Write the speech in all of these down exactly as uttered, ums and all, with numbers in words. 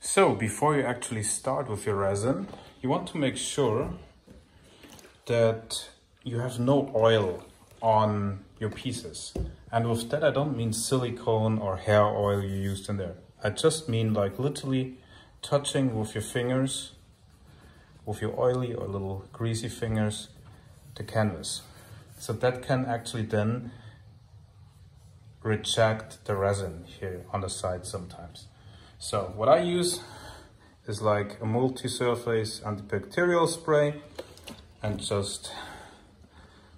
So before you actually start with your resin, you want to make sure that you have no oil on your pieces. And with that, I don't mean silicone or hair oil you used in there. I just mean like literally touching with your fingers, with your oily or little greasy fingers, the canvas. So that can actually then reject the resin here on the side sometimes. So what I use is like a multi-surface antibacterial spray and just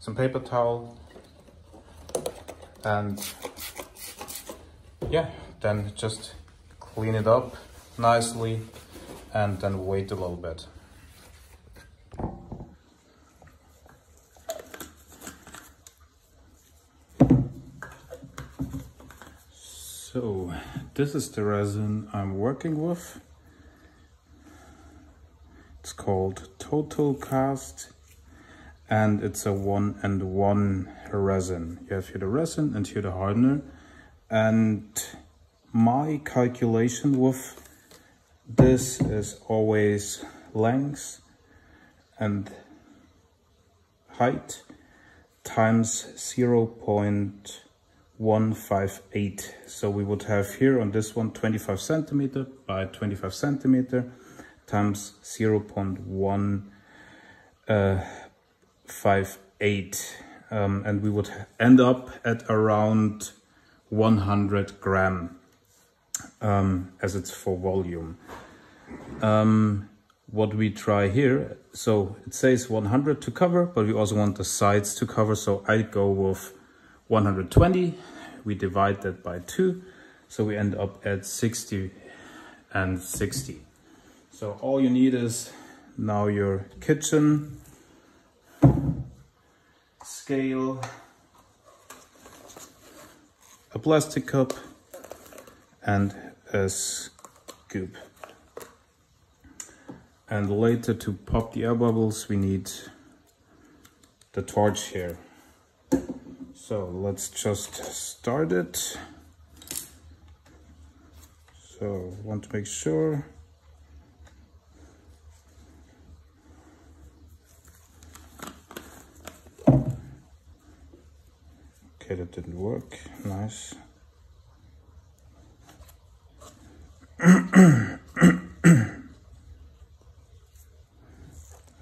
some paper towel, and yeah, then just clean it up nicely and then wait a little bit. So this is the resin I'm working with. It's called Total Cast, and it's a one and one resin. You have here the resin and here the hardener. And my calculation with this is always length and height times zero point one five eight. So we would have here on this one twenty-five centimeter by twenty-five centimeter times zero point one five eight, um, and we would end up at around one hundred gram, um, as it's for volume. Um, what we try here, so it says one hundred to cover, but we also want the sides to cover, so I go with one hundred twenty. We divide that by two, so we end up at sixty and sixty. So all you need is now your kitchen scale, a plastic cup, and a scoop. And later, to pop the air bubbles, we need the torch here. So let's just start it. So I want to make sure. Okay, that didn't work. Nice.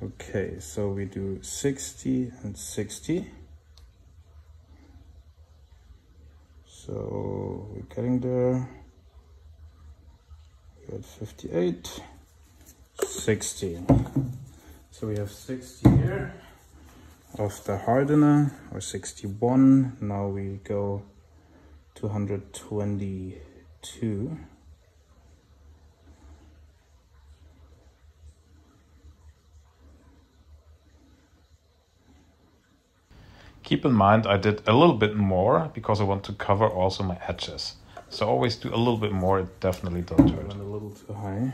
Okay, so we do sixty and sixty. So we're getting there. We're at fifty-eight, sixty. So we have sixty here of the hardener, or sixty-one. Now we go two hundred twenty-two. Keep in mind, I did a little bit more because I want to cover also my edges. So always do a little bit more, it definitely don't hurt. Went a little too high.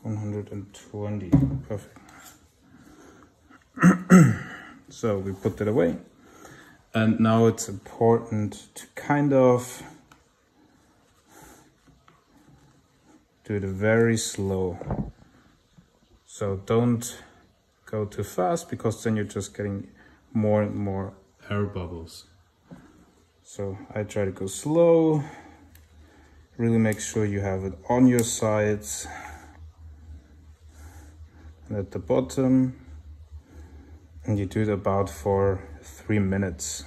one hundred twenty, perfect. So we put that away, and now it's important to kind of do it very slow. So don't go too fast, because then you're just getting more and more air bubbles. So I try to go slow, really make sure you have it on your sides and at the bottom. And you do it about for three minutes.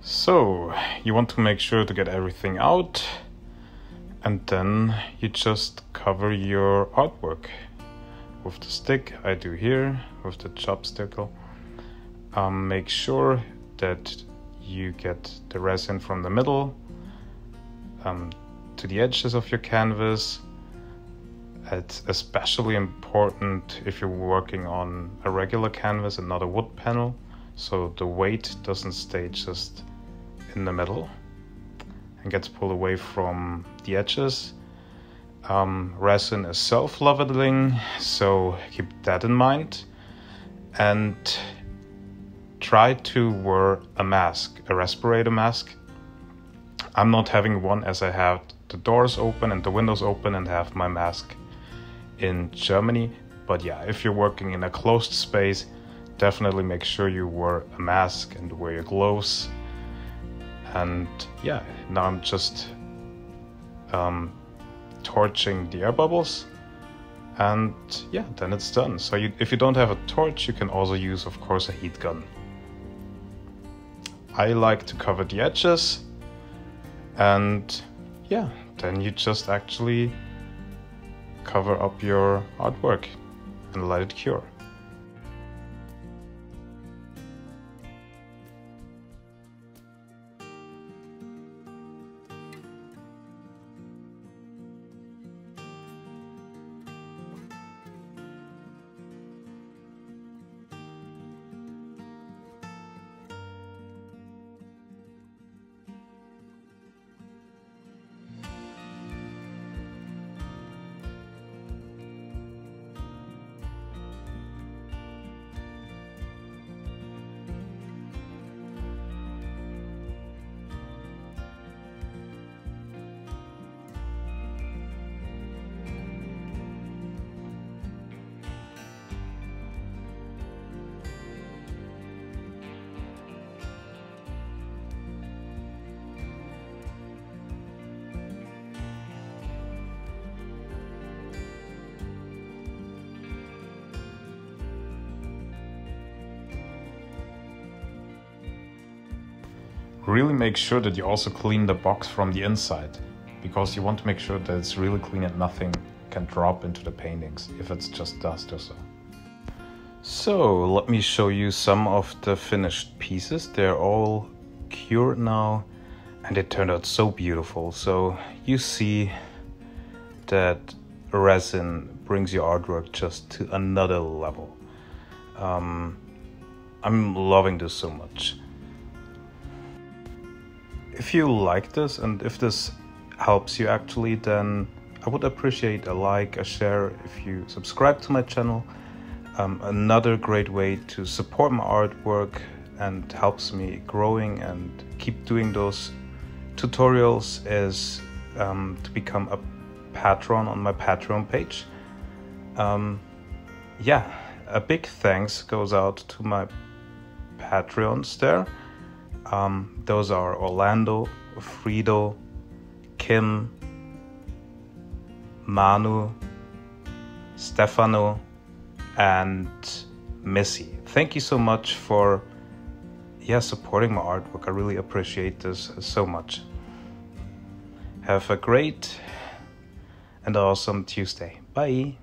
So you want to make sure to get everything out, and then you just cover your artwork with the stick. I do here with the chopstickle. Um, make sure that you get the resin from the middle um, to the edges of your canvas. It's especially important if you're working on a regular canvas and not a wood panel, so the weight doesn't stay just in the middle and gets pulled away from the edges. Um, resin is self-leveling, so keep that in mind, and try to wear a mask, a respirator mask. I'm not having one, as I have the doors open and the windows open and have my mask in Germany. But yeah, if you're working in a closed space, definitely make sure you wear a mask and wear your gloves. And yeah, now I'm just um, torching the air bubbles, and yeah, then it's done. So you, if you don't have a torch, you can also use, of course, a heat gun. I like to cover the edges, and yeah, then you just actually cover up your artwork and let it cure. Really make sure that you also clean the box from the inside, because you want to make sure that it's really clean and nothing can drop into the paintings if it's just dust or so. So let me show you some of the finished pieces. They're all cured now and they turned out so beautiful. So you see that resin brings your artwork just to another level. Um, I'm loving this so much. If you like this and if this helps you actually, then I would appreciate a like, a share if you subscribe to my channel. Um, another great way to support my artwork and helps me growing and keep doing those tutorials is um, to become a patron on my Patreon page. Um, yeah, a big thanks goes out to my Patreons there. Um, those are Orlando, Frido, Kim, Manu, Stefano, and Missy. Thank you so much for yeah, supporting my artwork. I really appreciate this so much. Have a great and awesome Tuesday. Bye.